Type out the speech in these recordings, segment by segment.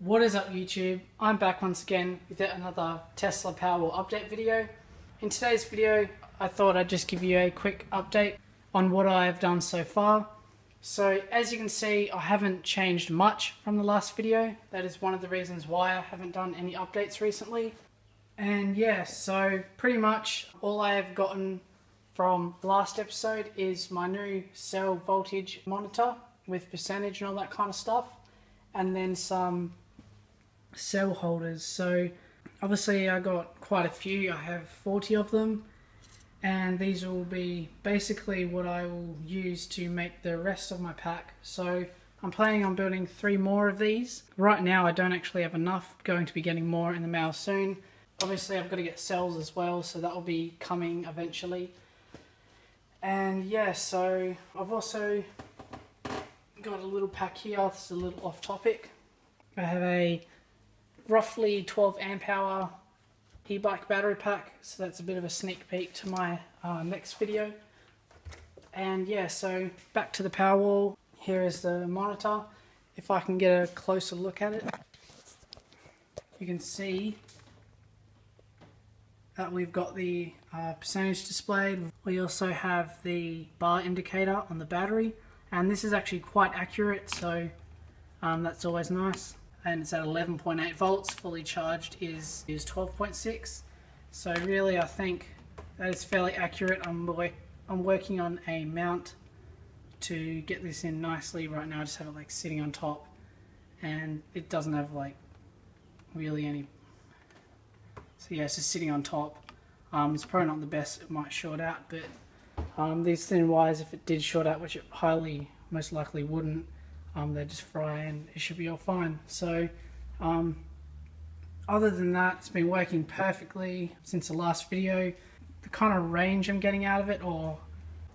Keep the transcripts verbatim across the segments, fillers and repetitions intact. What is up YouTube? I'm back once again with another Tesla Powerwall update video. In today's video I thought I'd just give you a quick update on what I have done so far. So as you can see, I haven't changed much from the last video. That is one of the reasons why I haven't done any updates recently. And yeah, so pretty much all I have gotten from last episode is my new cell voltage monitor with percentage and all that kind of stuff, and then some cell holders. So obviously I got quite a few. I have forty of them, and these will be basically what I will use to make the rest of my pack. So I'm planning on building three more of these. Right now I don't actually have enough. I'm going to be getting more in the mail soon. Obviously I've got to get cells as well, so that will be coming eventually. And yeah, so I've also got a little pack here. This is a little off topic. I have a roughly twelve amp hour e-bike battery pack, so that's a bit of a sneak peek to my uh, next video. And yeah, so back to the Powerwall. Here is the monitor. If I can get a closer look at it, you can see that we've got the uh, percentage displayed. We also have the bar indicator on the battery, and this is actually quite accurate, so um, that's always nice. And it's at eleven point eight volts, fully charged is is twelve point six. So really I think that is fairly accurate. I'm, work I'm working on a mount to get this in nicely. Right now I just have it like sitting on top, and it doesn't have like really any, so yeah, it's just sitting on top. Um, it's probably not the best, it might short out, but Um, these thin wires, if it did short out, which it highly most likely wouldn't, um, they just fry and it should be all fine. So um, other than that, it's been working perfectly since the last video. The kind of range I'm getting out of it, or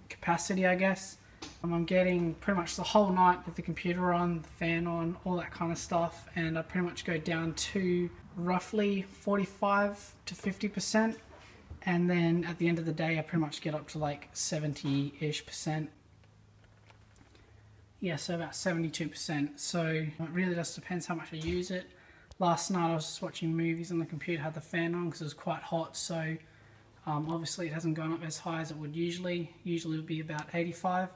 capacity I guess, um, I'm getting pretty much the whole night with the computer on, the fan on, all that kind of stuff, and I pretty much go down to roughly forty-five to fifty percent. And then at the end of the day I pretty much get up to like seventy-ish percent. Yeah, so about seventy-two percent. So it really just depends how much I use it. Last night I was just watching movies on the computer, had the fan on because it was quite hot, so um, obviously it hasn't gone up as high as it would usually. Usually it would be about eighty-five.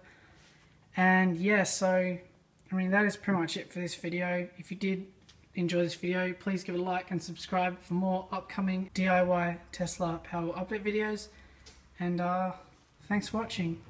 And yeah, so I mean that is pretty much it for this video. If you did enjoy this video, please give it a like and subscribe for more upcoming D I Y Tesla Powerwall update videos, and uh, thanks for watching.